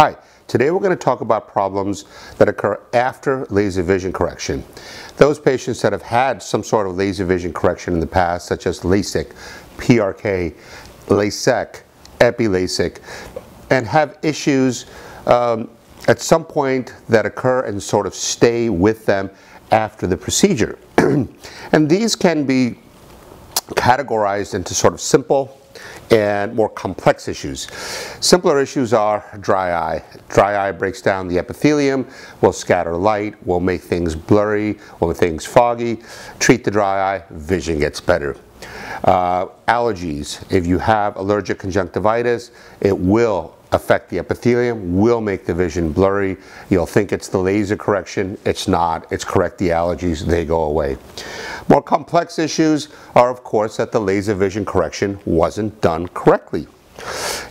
Hi, today we're going to talk about problems that occur after laser vision correction. Those patients that have had some sort of laser vision correction in the past, such as LASIK, PRK, LASIK, EPI-LASIK, and have issues at some point that occur and sort of stay with them after the procedure. And these can be categorized into sort of simple and more complex issues. Simpler issues are dry eye. Dry eye breaks down the epithelium, will scatter light, will make things blurry, will make things foggy. Treat the dry eye, vision gets better. Allergies, if you have allergic conjunctivitis, it will affect the epithelium, will make the vision blurry. You'll think it's the laser correction. It's not. It's correct the allergies. They go away. More complex issues are, of course, that the laser vision correction wasn't done correctly.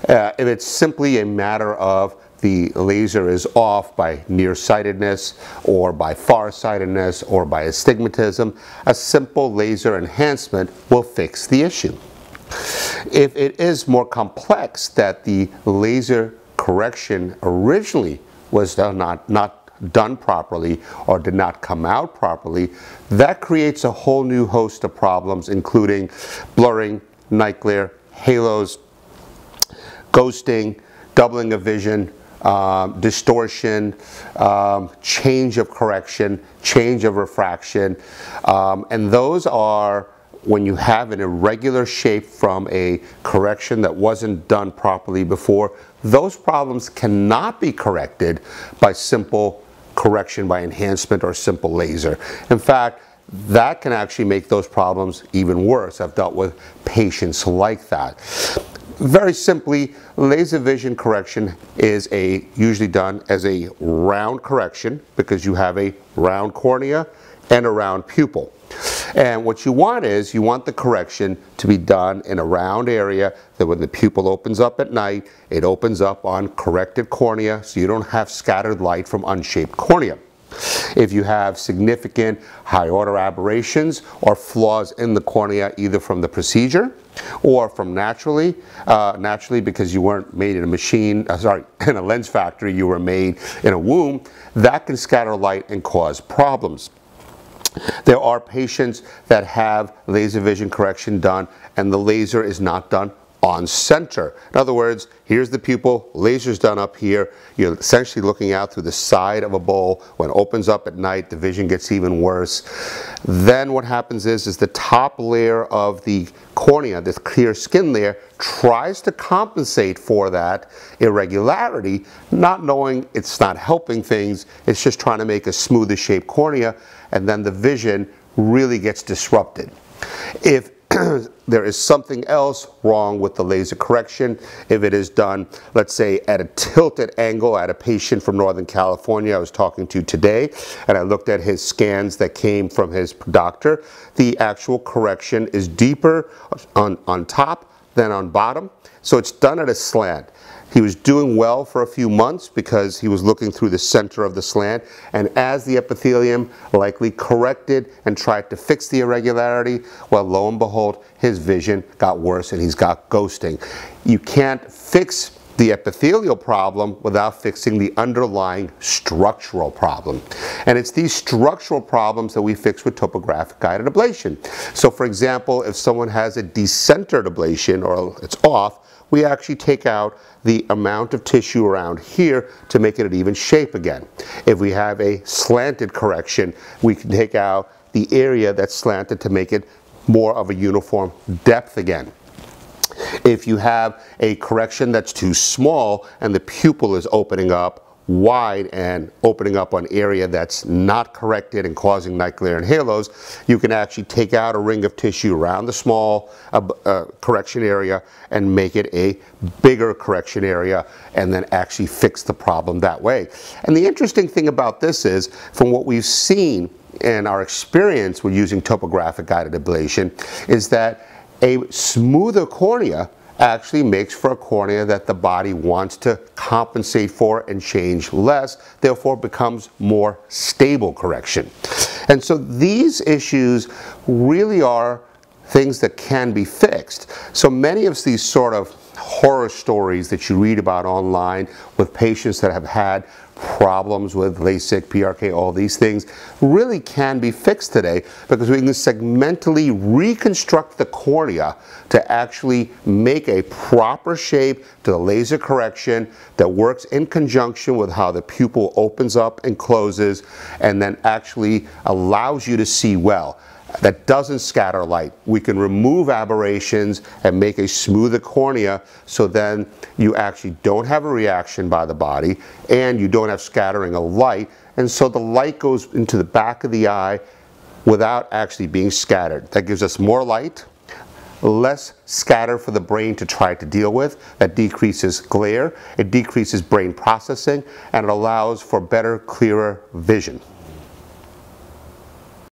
If it's simply a matter of the laser is off by nearsightedness or by farsightedness or by astigmatism, a simple laser enhancement will fix the issue. If it is more complex that the laser correction originally was not done properly or did not come out properly, that creates a whole new host of problems, including blurring, night glare, halos, ghosting, doubling of vision, distortion, change of correction, change of refraction, and those are when you have an irregular shape from a correction that wasn't done properly before. Those problems cannot be corrected by simple correction, by enhancement or simple laser. In fact, that can actually make those problems even worse. I've dealt with patients like that. Very simply, laser vision correction is usually done as a round correction because you have a round cornea and a round pupil. And what you want is, you want the correction to be done in a round area that when the pupil opens up at night, it opens up on corrected cornea so you don't have scattered light from unshaped cornea. If you have significant high order aberrations or flaws in the cornea, either from the procedure or from naturally because you weren't made in a machine, in a lens factory, you were made in a womb, that can scatter light and cause problems. There are patients that have laser vision correction done and the laser is not done on center. In other words, here's the pupil, laser's done up here. You're essentially looking out through the side of a bowl. When it opens up at night, the vision gets even worse. Then what happens is the top layer of the cornea, this clear skin layer, tries to compensate for that irregularity, not knowing it's not helping things. It's just trying to make a smoother shaped cornea, and then the vision really gets disrupted. If there is something else wrong with the laser correction, if it is done, let's say, at a tilted angle. I had a patient from Northern California I was talking to today, and I looked at his scans that came from his doctor. The actual correction is deeper on top than on bottom, so it's done at a slant. He was doing well for a few months because he was looking through the center of the slant, and as the epithelium likely corrected and tried to fix the irregularity, well, lo and behold, his vision got worse and he's got ghosting. You can't fix the epithelial problem without fixing the underlying structural problem. And it's these structural problems that we fix with topographic guided ablation. So for example, if someone has a decentered ablation or it's off, we actually take out the amount of tissue around here to make it an even shape again. If we have a slanted correction, we can take out the area that's slanted to make it more of a uniform depth again. If you have a correction that's too small and the pupil is opening up wide and opening up an area that's not corrected and causing night glare and halos, you can actually take out a ring of tissue around the small correction area and make it a bigger correction area and then actually fix the problem that way. And the interesting thing about this is, from what we've seen in our experience with using topographic guided ablation, is that a smoother cornea actually makes for a cornea that the body wants to compensate for and change less, therefore becomes more stable correction. And so these issues really are things that can be fixed. So many of these sort of horror stories that you read about online with patients that have had problems with LASIK, PRK, all these things really can be fixed today, because we can segmentally reconstruct the cornea to actually make a proper shape to the laser correction that works in conjunction with how the pupil opens up and closes, and then actually allows you to see well. That doesn't scatter light. We can remove aberrations and make a smoother cornea, so then you actually don't have a reaction by the body and you don't have scattering of light, and so the light goes into the back of the eye without actually being scattered. That gives us more light, less scatter for the brain to try to deal with. That decreases glare, it decreases brain processing, and it allows for better, clearer vision.